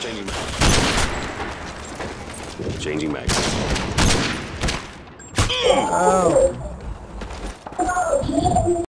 Changing mags. Changing mags. Oh.